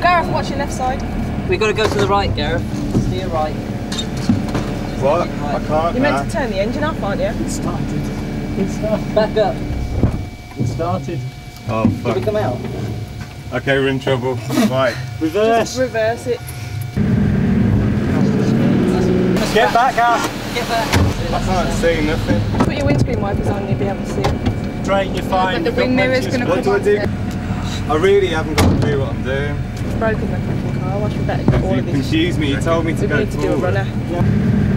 Gareth, watch your left side. We've got to go to the right, Gareth. Steer right. What? Right. I can't. You're meant to turn the engine up, aren't you? It started. It started. Back up. It started. Oh, fuck. Did we come out? Okay, we're in trouble. Right. Reverse. Just reverse it. Get back, Gareth. Get back. I can't see nothing. Put your windscreen wipers on, you'll be able to see it. Drain, you're fine. But the wing mirror's going to come on. I really haven't got a clue what I'm doing. You've broken the fucking car, I should better get all of this. You confused me, you told me to go forward. We need to do a runner. Yeah.